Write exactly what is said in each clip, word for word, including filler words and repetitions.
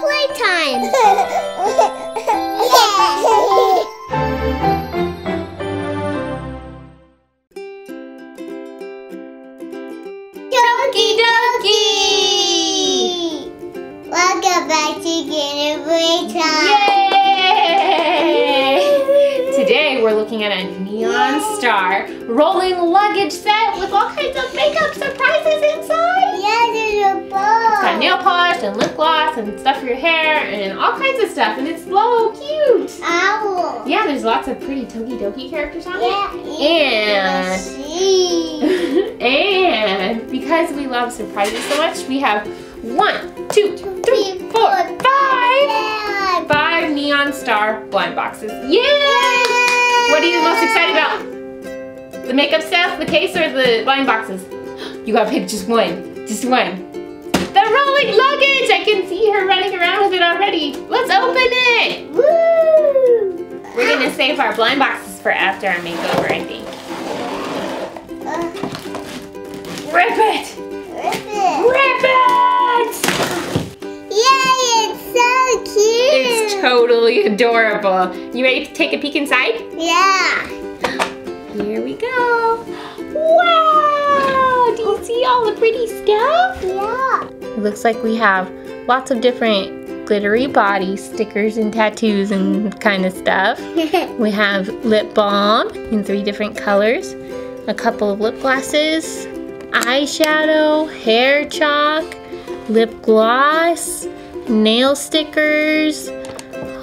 playtime! Tokidoki! Welcome back to Game Playtime! Yay! Today we're looking at a Neon Star rolling luggage set with all kinds of makeup surprises inside! Yeah, there's a bow! It's got nail polish and lip gloss and stuff for your hair and all kinds of stuff, and it's so cute! Ow! Yeah, there's lots of pretty Tokidoki characters on yeah, it. And, and because we love surprises so much, we have one, two, two three, three, four, five! Yeah. Five Neon Star blind boxes. Yay! Yeah. What are you most excited about? The makeup stuff, the case, or the blind boxes? You gotta pick just one. Just one. The rolling luggage! I can see her running around with it already. Let's open it! Woo! We're gonna save our blind boxes for after our makeover, I think. Uh, Rip it! Rip it! Rip it! Yay, it's so cute! It's totally adorable. You ready to take a peek inside? Yeah. Here we go. Wow! Do you see all the pretty stuff? Yeah. It looks like we have lots of different glittery body stickers and tattoos and kind of stuff. We have lip balm in three different colors, a couple of lip glosses, eyeshadow, hair chalk, lip gloss, nail stickers.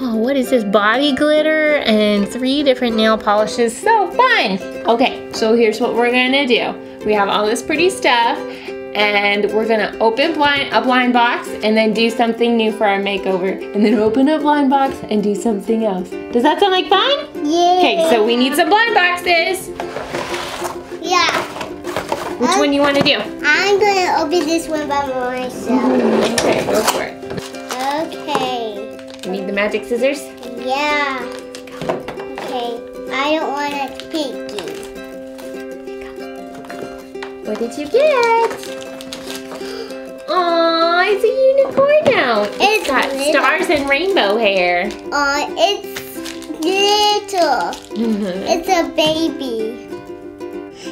Oh, what is this? Body glitter and three different nail polishes. So fun! Okay, so here's what we're gonna do. We have all this pretty stuff, and we're gonna open blind, a blind box and then do something new for our makeover. And then open a blind box and do something else. Does that sound like fun? Yeah. Okay, so we need some blind boxes. Yeah. Which um, one you wanna do? I'm gonna open this one by myself. Okay, go for it. Okay. Need the magic scissors? Yeah. Okay. I don't want a pinky. What did you get? Aww, it's a unicorno. It's, it's got little stars and rainbow hair. Aw, uh, it's little. Mm-hmm. It's a baby.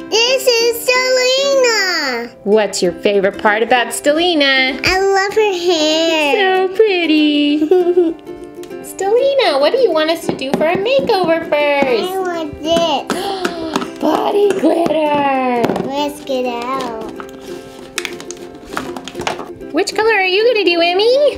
This is Selena. What's your favorite part about Selena? I love her hair. It's so pretty. Selena, what do you want us to do for a makeover first? I want this. Body glitter. Let's get out. Which color are you going to do, Emmy?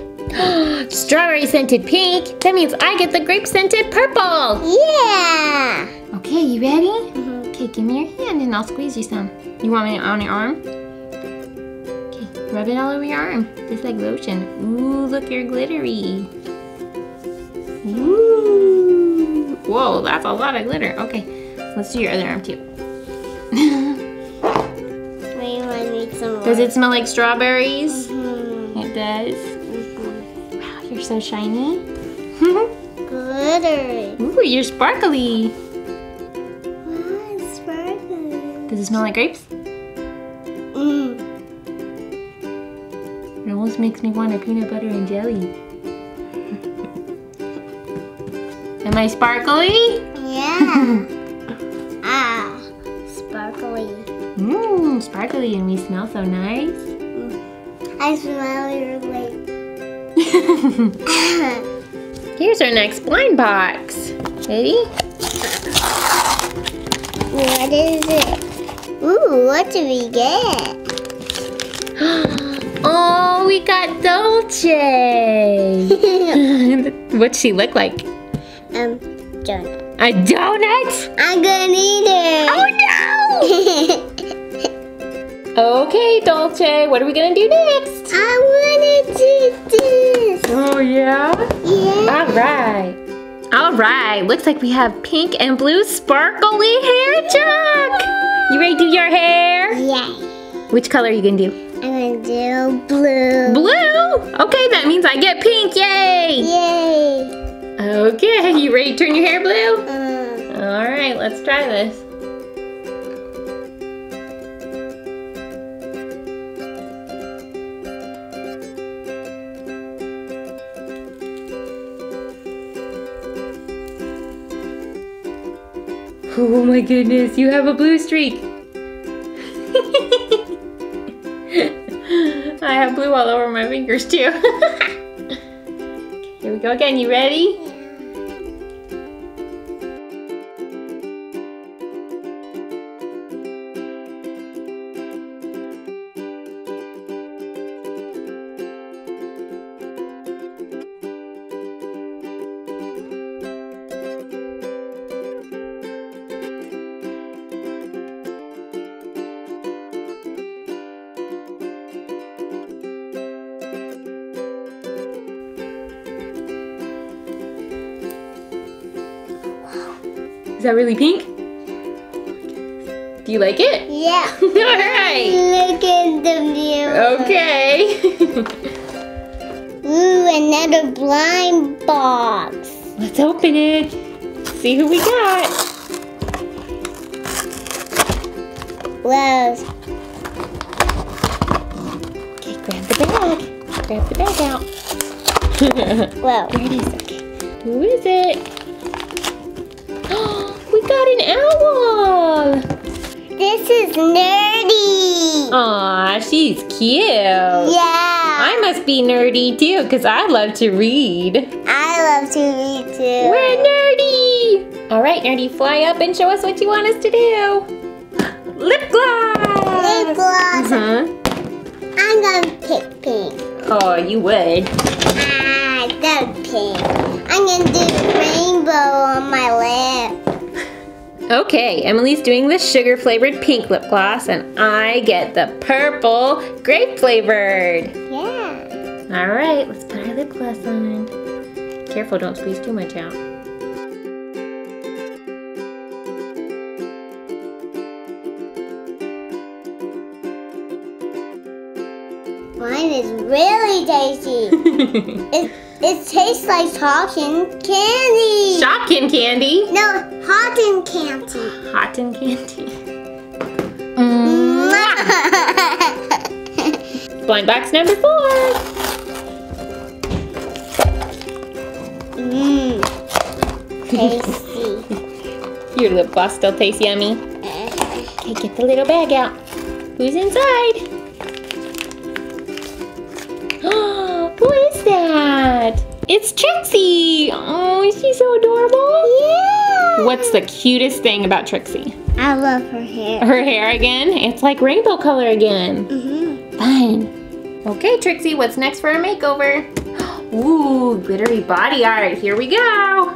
Strawberry scented pink. That means I get the grape scented purple. Yeah. Okay, you ready? Mm-hmm. Okay, give me your hand and I'll squeeze you some. You want me on your arm? Okay, rub it all over your arm. It's like lotion. Ooh, look, you're glittery. Ooh. Whoa, that's a lot of glitter. Okay, let's do your other arm too. Wait, I need some more. Does it smell like strawberries? Mm-hmm. It does. Mm-hmm. Wow, you're so shiny. Glittery. Ooh, you're sparkly. Does it smell like grapes? Mm. It almost makes me want a peanut butter and jelly. Am I sparkly? Yeah. Ah, sparkly. Mmm, sparkly, and we smell so nice. Mm. I smell your grape. Here's our next blind box. Ready? What is it? Ooh, what did we get? Oh, we got Dolce. What'd she look like? Um, donut. A donut? I'm gonna eat it. Oh no! Okay, Dolce, what are we gonna do next? I wanna do this. Oh yeah? Yeah. All right. All right, looks like we have pink and blue sparkly hair chalk. You ready to do your hair? Yeah. Which color are you gonna do? I'm gonna do blue. Blue? Okay, that means I get pink, yay! Yay! Okay, you ready to turn your hair blue? Uh, All right, let's try this. Oh my goodness, you have a blue streak. I have blue all over my fingers too. Here we go again, you ready? Is that really pink? Do you like it? Yeah. All right. Look at the mirror. Okay. Ooh, another blind box. Let's open it. See who we got. Whoa. Okay, grab the bag. Grab the bag out. Whoa. There it is. Okay. Who is it? Got an owl. This is Nerdy. Aw, she's cute. Yeah. I must be nerdy too, cause I love to read. I love to read too. We're nerdy. All right, Nerdy, fly up and show us what you want us to do. Lip gloss. Lip gloss. Uh-huh. I'm gonna pick pink. Oh, you would. I love pink. I'm gonna do rainbow on my lip. Okay, Emily's doing the sugar flavored pink lip gloss and I get the purple grape flavored. Yeah. All right, let's put our lip gloss on. Careful, don't squeeze too much out. Mine is really tasty. it, it tastes like Shopkin candy. Shopkin candy? No. Hot and candy. Hot and candy. Mm-hmm. Blind box number four. Mmm. Tasty. Your lip gloss still tastes yummy. Okay, get the little bag out. Who's inside? Who is that? It's Trixie. Oh, she's so adorable. Yeah. What's the cutest thing about Trixie? I love her hair. Her hair again? It's like rainbow color again. Mm-hmm. Fun. Okay, Trixie, what's next for our makeover? Ooh, glittery body art. Here we go.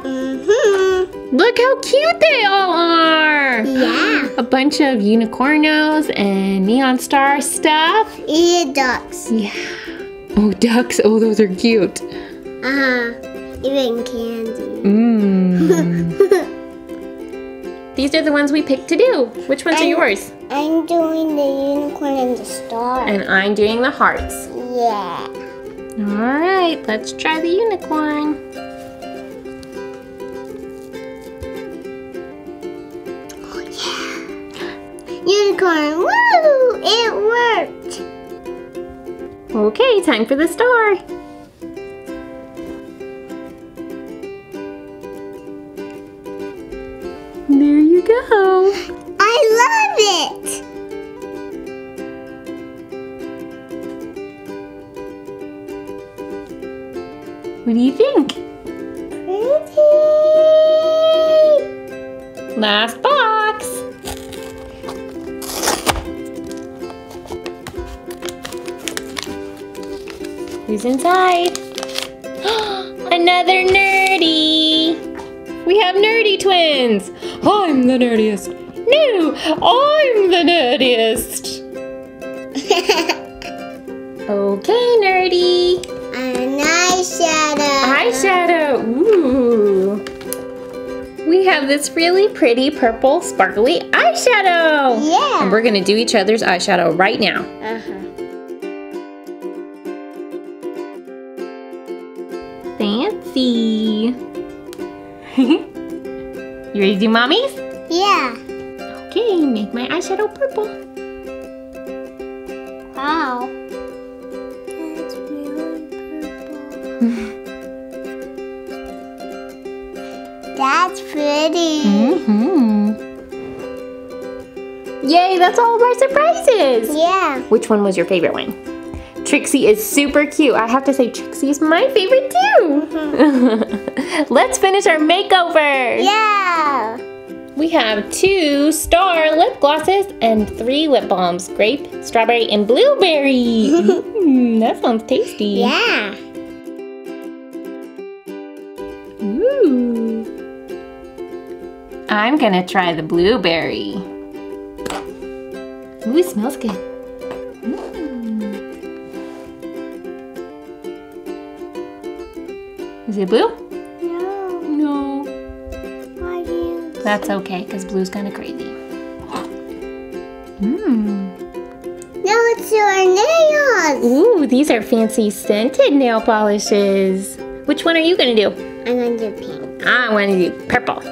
Mm-hmm. Look how cute they all are. Yeah. A bunch of unicornos and neon star stuff. And ducks. Yeah. Oh, ducks. Oh, those are cute. Uh-huh. Even candy. Mmm. These are the ones we picked to do. Which ones I'm, are yours? I'm doing the unicorn and the star. And I'm doing the hearts. Yeah. All right, let's try the unicorn. Oh, yeah. Unicorn, woo! It worked. Okay, time for the star. There you go. I love it. What do you think? Pretty. Last box. Who's inside? Another Nerdy. We have nerdy twins. I'm the nerdiest. No, I'm the nerdiest. Okay, Nerdy. An eyeshadow. Eyeshadow. Ooh. We have this really pretty purple sparkly eyeshadow. Yeah. And we're gonna do each other's eyeshadow right now. Uh huh. Fancy. You ready to do mommy's? Yeah. Okay, make my eyeshadow purple. Wow. That's really purple. That's pretty. Mm-hmm. that's all of our surprises. Yeah. Which one was your favorite one? Trixie is super cute. I have to say Trixie is my favorite too. Mm-hmm. Let's finish our makeover. Yeah. We have two star lip glosses and three lip balms. Grape, strawberry, and blueberry. Mm, that sounds tasty. Yeah. Ooh. I'm gonna try the blueberry. Ooh, it smells good. Mm. Is it blue? No. No. That's okay, because blue's kind of crazy. Mmm. Now let's do our nails. Ooh, these are fancy scented nail polishes. Which one are you going to do? I'm going to do pink. I want to do purple.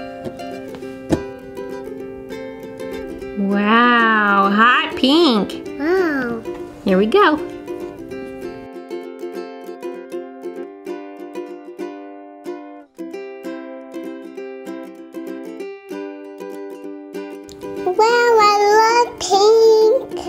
Wow, hot pink. Wow. Here we go. Wow, I love pink.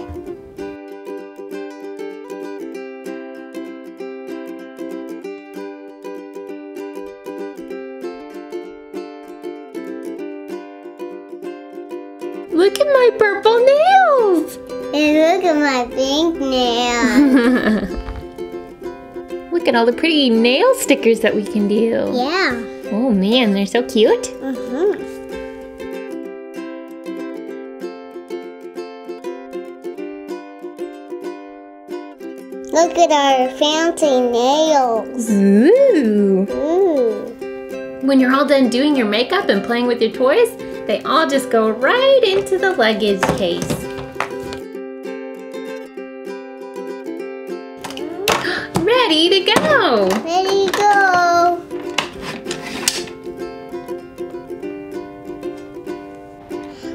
Look at my purple nails. And look at my pink nails. Look at all the pretty nail stickers that we can do. Yeah. Oh man, they're so cute. Mm-hmm. Look at our fancy nails. Ooh. Ooh. When you're all done doing your makeup and playing with your toys, they all just go right into the luggage case. Ready to go. Ready to go.